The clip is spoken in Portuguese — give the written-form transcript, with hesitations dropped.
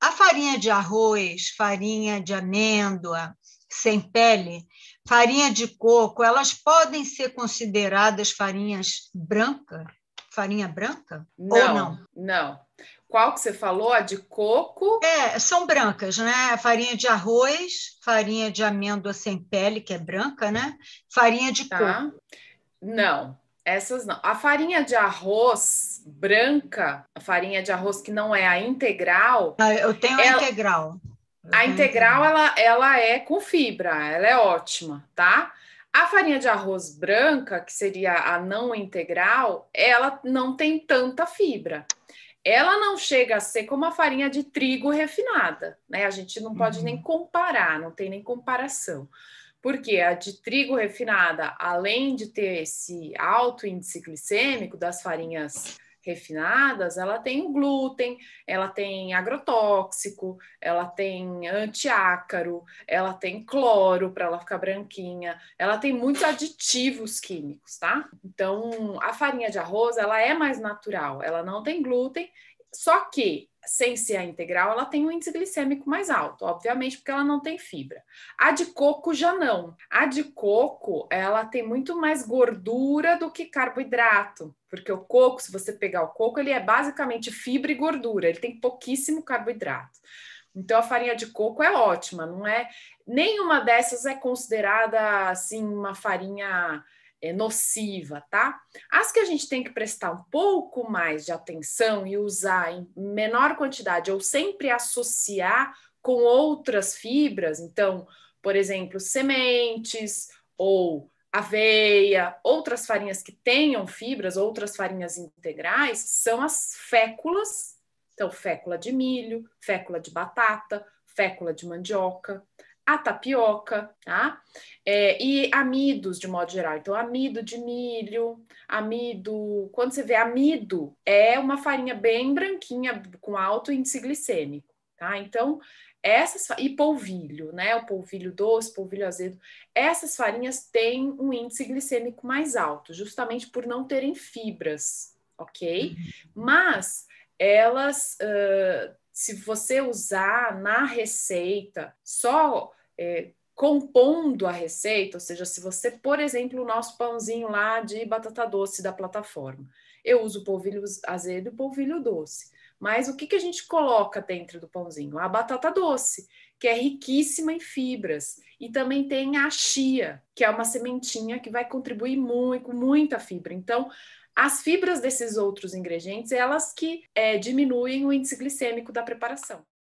A farinha de arroz, farinha de amêndoa, sem pele, farinha de coco, elas podem ser consideradas farinhas brancas? Farinha branca? Não, ou não? Não. Qual que você falou? A de coco? São brancas, né? Farinha de arroz, farinha de amêndoa sem pele, que é branca, né? Farinha de coco. Não, essas não. A farinha de arroz branca, a farinha de arroz que não é a integral... Eu tenho a integral. A integral, ela é com fibra, ela é ótima, tá? A farinha de arroz branca, que seria a não integral, ela não tem tanta fibra. Ela não chega a ser como a farinha de trigo refinada, né? A gente não pode nem comparar, não tem nem comparação. Porque a de trigo refinada, além de ter esse alto índice glicêmico das farinhas refinadas, ela tem o glúten, ela tem agrotóxico, ela tem antiácaro, ela tem cloro para ela ficar branquinha, ela tem muitos aditivos químicos, tá? Então, a farinha de arroz, ela é mais natural, ela não tem glúten, só que, sem ser a integral, ela tem um índice glicêmico mais alto, obviamente, porque ela não tem fibra. A de coco já não. A de coco, ela tem muito mais gordura do que carboidrato, porque o coco, se você pegar o coco, ele é basicamente fibra e gordura, ele tem pouquíssimo carboidrato. Então, a farinha de coco é ótima, não é? Nenhuma dessas é considerada, assim, uma farinha... nociva, tá? As que a gente tem que prestar um pouco mais de atenção e usar em menor quantidade ou sempre associar com outras fibras, então, por exemplo, sementes ou aveia, outras farinhas que tenham fibras, outras farinhas integrais, são as féculas, então fécula de milho, fécula de batata, fécula de mandioca, a tapioca, tá? E amidos, de modo geral. Então, amido de milho, amido... Quando você vê amido, é uma farinha bem branquinha, com alto índice glicêmico, tá? Então, essas... E polvilho, né? O polvilho doce, polvilho azedo. Essas farinhas têm um índice glicêmico mais alto, justamente por não terem fibras, ok? Mas, elas... se você usar na receita, só compondo a receita, ou seja, se você, por exemplo, o nosso pãozinho lá de batata doce da plataforma, eu uso polvilho azedo e polvilho doce, mas o que a gente coloca dentro do pãozinho? A batata doce, que é riquíssima em fibras, e também tem a chia, que é uma sementinha que vai contribuir muito, com muita fibra, então... As fibras desses outros ingredientes, elas que diminuem o índice glicêmico da preparação.